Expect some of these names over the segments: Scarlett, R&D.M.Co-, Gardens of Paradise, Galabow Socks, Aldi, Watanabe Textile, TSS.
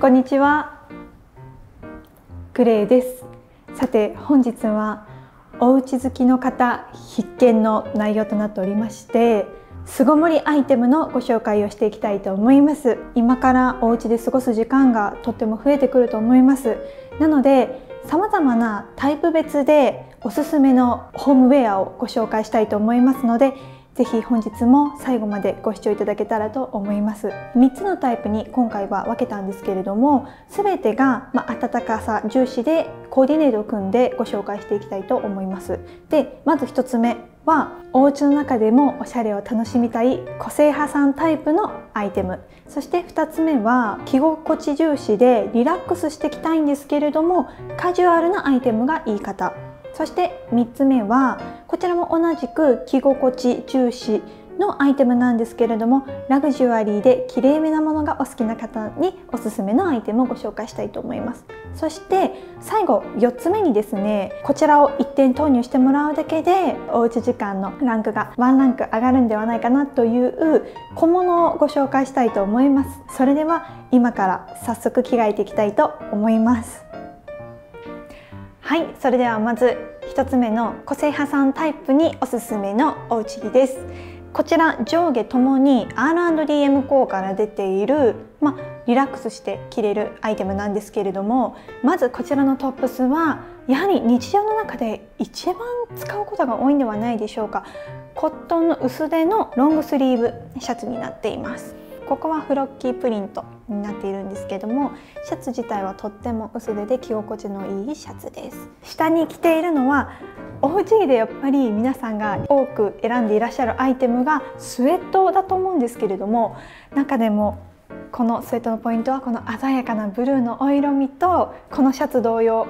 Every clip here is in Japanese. こんにちは、グレイです。さて本日はおうち好きの方必見の内容となっておりまして、巣ごもりアイテムのご紹介をしていきたいと思います。今からお家で過ごす時間がとっても増えてくると思います。なので様々なタイプ別でおすすめのホームウェアをご紹介したいと思いますので、ぜひ本日も最後までご視聴いただけたらと思います。3つのタイプに今回は分けたんですけれども、全てが暖かさ重視でコーディネートを組んでご紹介していきたいと思います。でまず1つ目は、お家の中でもおしゃれを楽しみたい個性派さんタイプのアイテム。そして2つ目は着心地重視でリラックスしてきたいんですけれどもカジュアルなアイテムがいい方。そして3つ目は、こちらも同じく着心地重視のアイテムなんですけれども、ラグジュアリーできれいめなものがお好きな方におすすめのアイテムをご紹介したいと思います。そして最後4つ目にですね、こちらを1点投入してもらうだけでおうち時間のランクが1ランク上がるんではないかなという小物をご紹介したいと思います。それでは今から早速着替えていきたいと思います。はい、それではまず1つ目の個性派さんタイプにおすすめのおうち着です。こちら上下ともに R&DM.Co から出ている、リラックスして着れるアイテムなんですけれども、まずこちらのトップスはやはり日常の中で一番使うことが多いんではないでしょうか。コットンの薄手のロングスリーブシャツになっています。ここはフロッキープリントになっているんですけども、シャツ自体はとっても薄手で着心地のいいシャツです。下に着ているのは、おうち着でやっぱり皆さんが多く選んでいらっしゃるアイテムがスウェットだと思うんですけれども、中でもこのスウェットのポイントはこの鮮やかなブルーのお色味と、このシャツ同様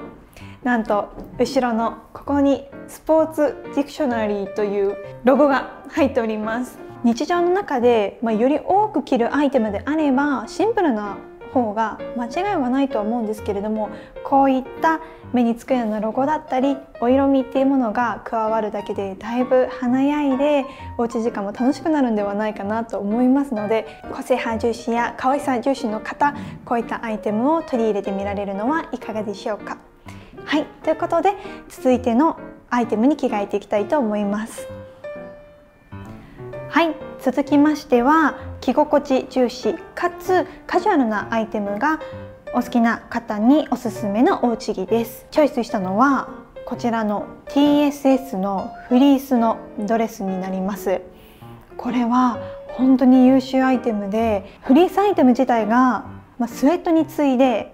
なんと後ろのここにスポーツディクショナリーというロゴが入っております。日常の中で、より多く着るアイテムであればシンプルな方が間違いはないとは思うんですけれども、こういった目につくようなロゴだったりお色味っていうものが加わるだけで、だいぶ華やいでおうち時間も楽しくなるんではないかなと思いますので、個性派重視や可愛さ重視の方、こういったアイテムを取り入れてみられるのはいかがでしょうか。はい、ということで続いてのアイテムに着替えていきたいと思います。はい、続きましては着心地重視かつカジュアルなアイテムがお好きな方におすすめのおうち着です。チョイスしたのはこちらの TSS のフリースのドレスになります。これは本当に優秀アイテムで、フリースアイテム自体がスウェットに次いで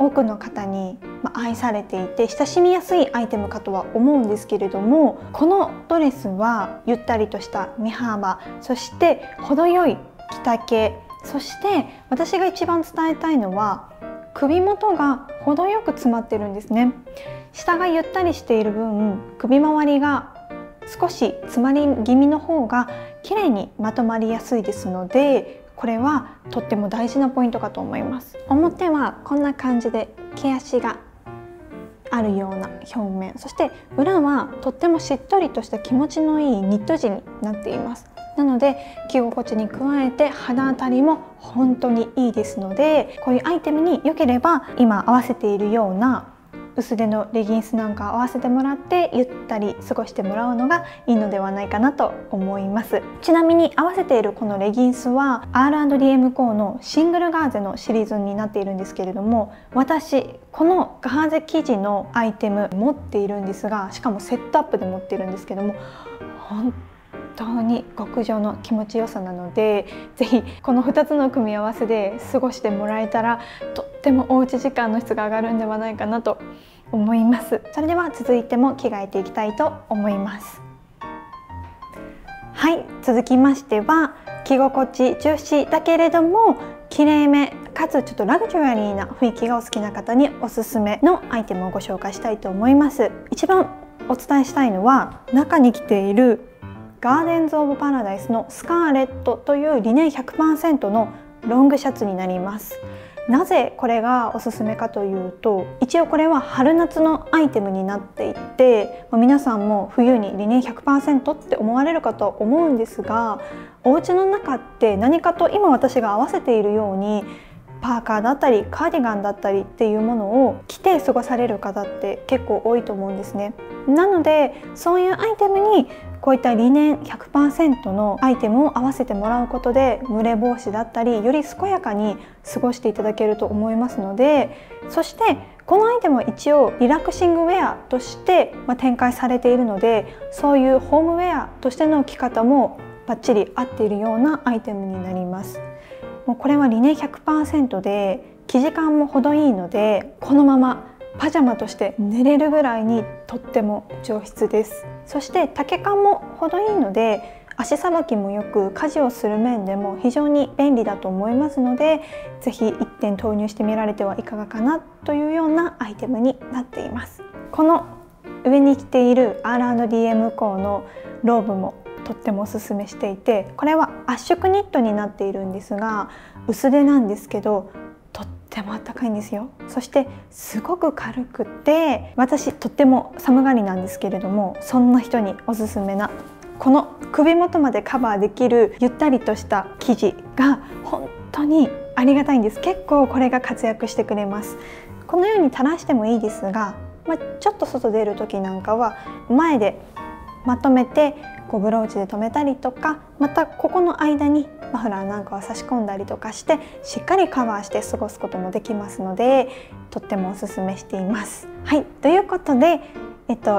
多くの方に愛されていて親しみやすいアイテムかとは思うんですけれども、このドレスはゆったりとした身幅、そして程よい着丈、そして私が一番伝えたいのは首元が程よく詰まってるんですね。下がゆったりしている分、首周りが少し詰まり気味の方が綺麗にまとまりやすいですので、これはとっても大事なポイントかと思います。表はこんな感じで毛足があるような表面、そして裏はとってもしっとりとした気持ちのいいニット地になっています。なので着心地に加えて肌当たりも本当にいいですので、こういうアイテムに良ければ今合わせているような薄手のレギンスなんか合わせてもらってゆったり過ごしてもらうのがいいのではないかなと思います。ちなみに合わせているこのレギンスは R&DM.Co のシングルガーゼのシリーズになっているんですけれども、私このガーゼ生地のアイテム持っているんですが、しかもセットアップで持っているんですけども、本当に極上の気持ちよさなので、ぜひこの2つの組み合わせで過ごしてもらえたらとってもおうち時間の質が上がるんではないかなと思います。それでは続いても着替えていきたいと思います。はい、続きましては着心地重視だけれどもきれいめかつちょっとラグジュアリーな雰囲気がお好きな方におすすめのアイテムをご紹介したいと思います。一番お伝えしたいのは中に着ているガーデンズ・オブ・パラダイスのスカーレットというリネン 100% のロングシャツになります。なぜこれがおすすめかというと、一応これは春夏のアイテムになっていて、皆さんも冬にリネン 100% って思われるかと思うんですが、お家の中って何かと今私が合わせているようにパーカーだったりカーディガンだったりっていうものを着て過ごされる方って結構多いと思うんですね。なのでそういうアイテムにこういったリネン 100% のアイテムを合わせてもらうことで蒸れ防止だったりより健やかに過ごしていただけると思いますので、そしてこのアイテムは一応リラクシングウェアとして展開されているので、そういうホームウェアとしての着方もバッチリ合っているようなアイテムになります。もうこれはリネン 100% で生地感も程いいので、このままパジャマとして寝れるぐらいにとっても上質です。そして丈感も程いいので足さばきもよく家事をする面でも非常に便利だと思いますので、是非1点投入してみられてはいかがかなというようなアイテムになっています。この上に着ている R&DM.Co のローブもとってもおすすめしていて、これは圧縮ニットになっているんですが薄手なんですけどとてもあったかいんですよ。そしてすごく軽くて、私とっても寒がりなんですけれども、そんな人におすすめなこの首元までカバーできるゆったりとした生地が本当にありがたいんです。結構これが活躍してくれます。このように垂らしてもいいですが、ちょっと外出る時なんかは前でまとめてこうブローチで留めたりとか、またここの間にマフラーなんかを差し込んだりとかしてしっかりカバーして過ごすこともできますので、とってもおすすめしています。はい、ということで、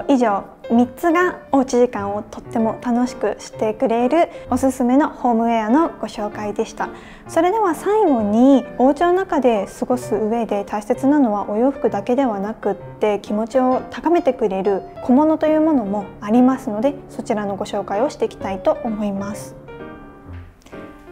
以上3つがおうち時間をとっても楽しくしてくれるおすすめのホームウェアのご紹介でした。それでは最後に、お家の中で過ごす上で大切なのはお洋服だけではなくって、気持ちを高めてくれる小物というものもありますので、そちらのご紹介をしていきたいと思います。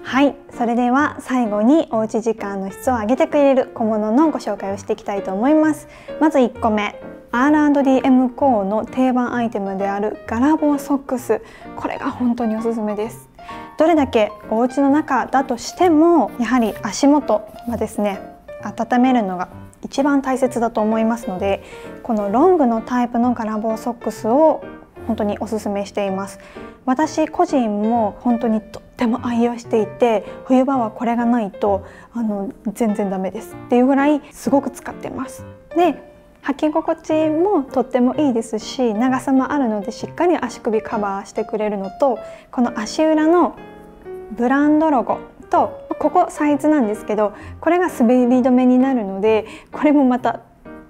はい、それでは最後におうち時間の質を上げてくれる小物のご紹介をしていきたいと思います。まず1個目、 R&DM.Co の定番アイテムであるガラボーソックス、これが本当におすすめです。どれだけお家の中だとしても、やはり足元はですね、温めるのが一番大切だと思いますので、このロングのタイプのガラボーソックスを本当におすすめしています。私個人も本当にとっても愛用していて、冬場はこれがないと全然ダメですっていうぐらいすごく使ってます。で、履き心地もとってもいいですし、長さもあるのでしっかり足首カバーしてくれるのと、この足裏のブランドロゴとここサイズなんですけど、これが滑り止めになるので、これもまた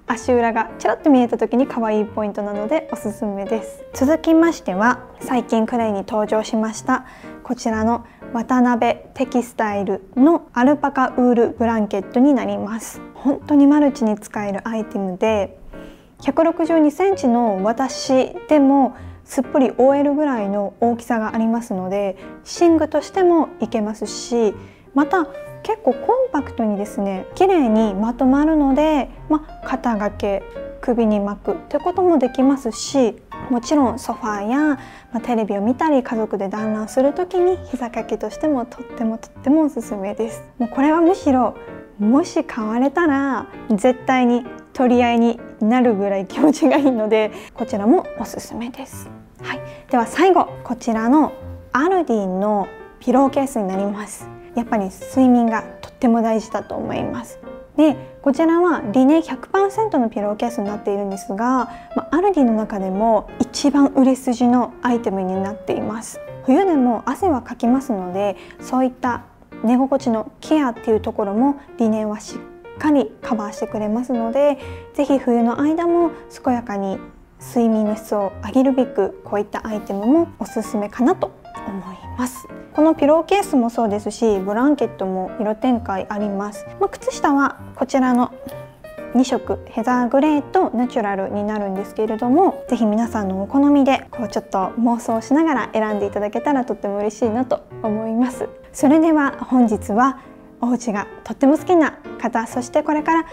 足裏がちらっと見えた時に可愛いポイントなのでおすすめです。続きましては、最近クレイに登場しましたこちらの渡辺テキスタイルのアルパカウールブランケットになります。本当にマルチに使えるアイテムで、162センチの私でもすっぽり覆えるぐらいの大きさがありますので、寝具としてもいけますし、また結構コンパクトにですね、綺麗にまとまるので、肩掛け、首に巻くってこともできますし、もちろんソファーや、テレビを見たり家族で団らんする時に膝掛けとしてもとってもおすすめです。もうこれはむしろ、もし買われたら絶対に取り合いになるぐらい気持ちがいいので、こちらもおすすめです。はい、では最後、こちらのアルディのピローケースになります。やっぱり睡眠がとっても大事だと思います。で、こちらはリネン 100% のピローケースになっているんですが、アルディの中でも一番売れ筋のアイテムになっています。冬でも汗はかきますので、そういった寝心地のケアっていうところもリネンはしっかりカバーしてくれますので、是非冬の間も健やかに睡眠の質を上げるべく、こういったアイテムもおすすめかなと思います。このピローケースもそうですし、ブランケットも色展開あります。靴下はこちらの2色ヘザーグレーとナチュラルになるんですけれども、是非皆さんのお好みでこうちょっと妄想しながら選んでいただけたらとっても嬉しいなと思います。それでは本日はお家がとっても好きな方、そしてこれから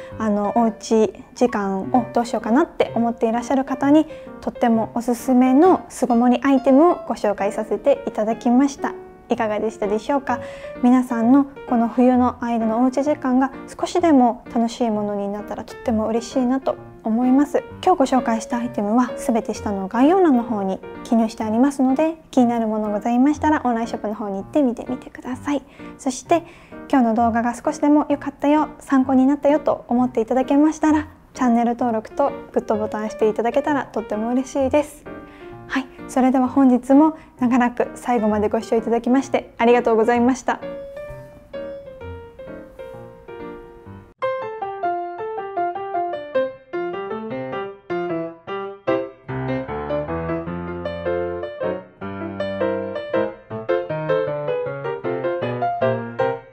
おうち時間をどうしようかなって思っていらっしゃる方にとってもおすすめの巣ごもりアイテムをご紹介させていただきました。いかがでしたでしょうか。皆さんのこの冬の間のおうち時間が少しでも楽しいものになったらとっても嬉しいなと思います。今日ご紹介したアイテムは全て下の概要欄の方に記入してありますので、気になるものございましたらオンラインショップの方に行って見てみてください。そして今日の動画が少しでも良かったよ、参考になったよと思っていただけましたら、チャンネル登録とグッドボタンしていただけたらとっても嬉しいです。はい、それでは本日も長らく最後までご視聴いただきましてありがとうございました。